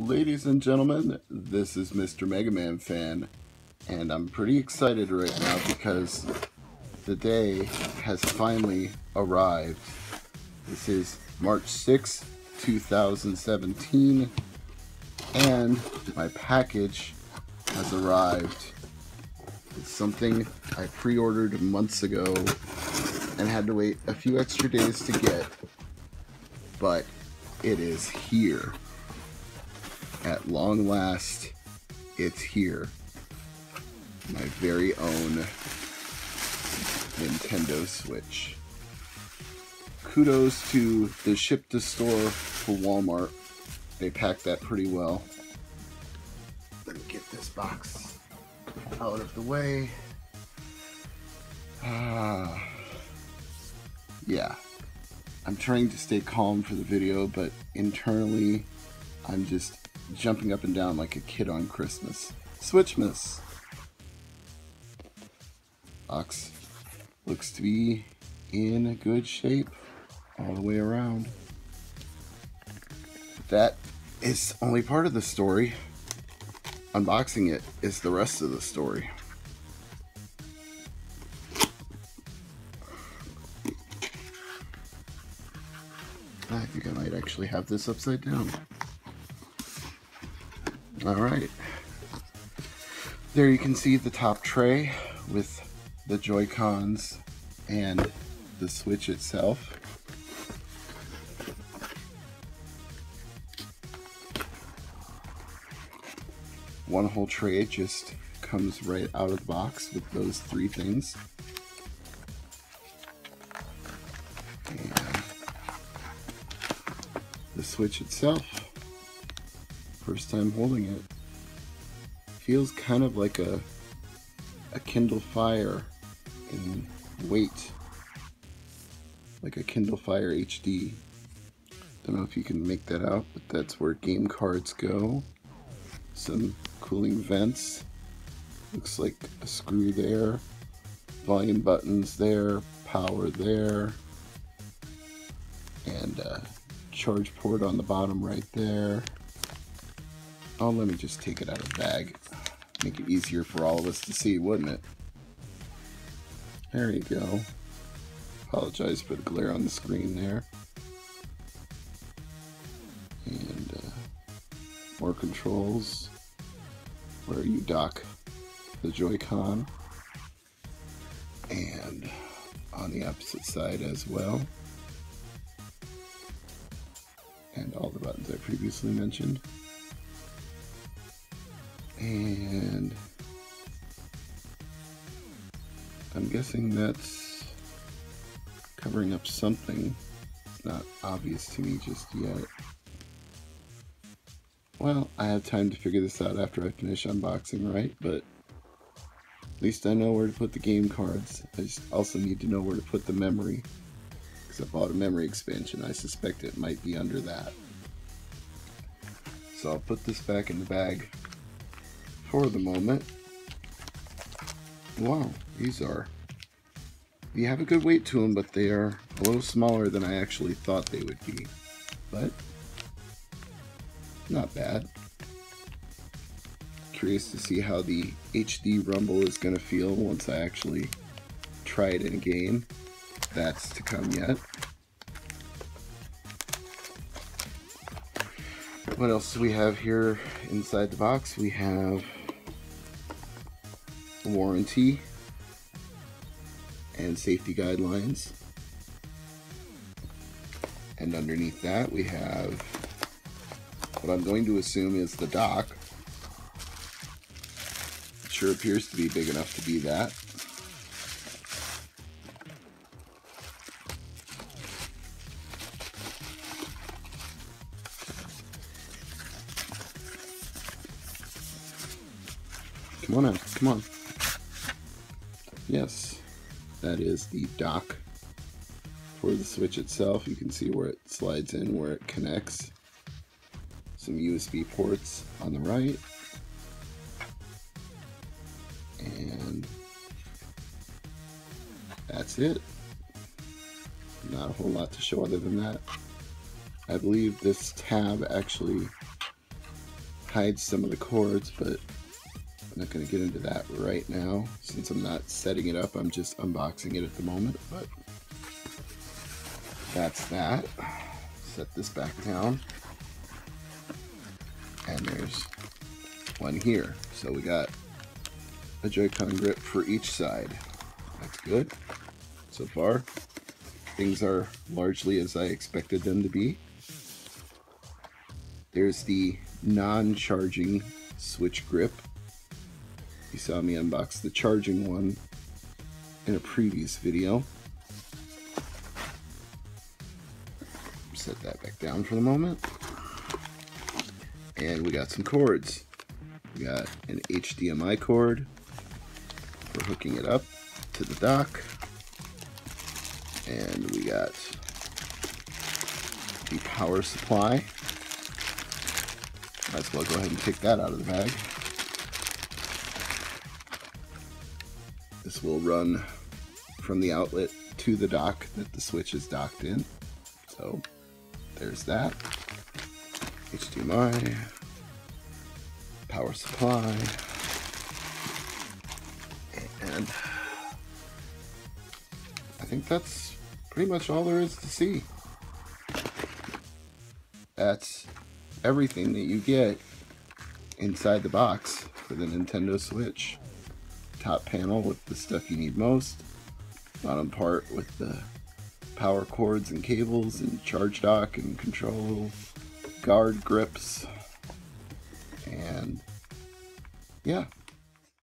Ladies and gentlemen, this is Mr. Mega Man Fan, and I'm pretty excited right now because the day has finally arrived. This is March 6, 2017, and my package has arrived. It's something I pre-ordered months ago and had to wait a few extra days to get, but it is here. At long last, it's here. My very own Nintendo Switch. Kudos to the ship to store for Walmart. They packed that pretty well. Let me get this box out of the way. Yeah, I'm trying to stay calm for the video, but internally, I'm just jumping up and down like a kid on Christmas. Switchmas! Box looks to be in good shape all the way around. That is only part of the story. Unboxing it is the rest of the story. I think I might actually have this upside down. Alright, there you can see the top tray with the Joy-Cons and the Switch itself. One whole tray just comes right out of the box with those three things. And the Switch itself. First time holding it. Feels kind of like a Kindle Fire in weight. Like a Kindle Fire HD. Don't know if you can make that out, but that's where game cards go. Some cooling vents. Looks like a screw there. Volume buttons there. Power there. And a charge port on the bottom right there. Oh, let me just take it out of the bag. Make it easier for all of us to see, wouldn't it? There you go. Apologize for the glare on the screen there. And more controls where you dock the Joy-Con. And on the opposite side as well. And all the buttons I previously mentioned. And I'm guessing that's covering up something. It's not obvious to me just yet. Well, I have time to figure this out after I finish unboxing, right? But at least I know where to put the game cards. I just also need to know where to put the memory, because I bought a memory expansion. I suspect it might be under that. So I'll put this back in the bag for the moment. Wow, these are, they have a good weight to them, but they are a little smaller than I actually thought they would be, but not bad. Curious to see how the HD rumble is going to feel once I actually try it in a game. That's to come yet. What else do we have here inside the box? We have warranty and safety guidelines, and underneath that we have what I'm going to assume is the dock. It sure appears to be big enough to be that. Come on out, come on. Yes, that is the dock for the Switch itself. You can see where it slides in, where it connects. Some USB ports on the right. And that's it. Not a whole lot to show other than that. I believe this tab actually hide some of the cords, but I'm not going to get into that right now. Since I'm not setting it up, I'm just unboxing it at the moment, but that's that. Set this back down. And there's one here. So we got a Joy-Con grip for each side. That's good. So far, things are largely as I expected them to be. There's the non-charging Switch grip. You saw me unbox the charging one in a previous video. Set that back down for the moment. And we got some cords. We got an HDMI cord for hooking it up to the dock. And we got the power supply. Might as well go ahead and take that out of the bag. This will run from the outlet to the dock that the Switch is docked in. So there's that. HDMI, power supply, and I think that's pretty much all there is to see. That's everything that you get inside the box for the Nintendo Switch. Top panel with the stuff you need most, bottom part with the power cords and cables and charge dock and control guard grips, and yeah.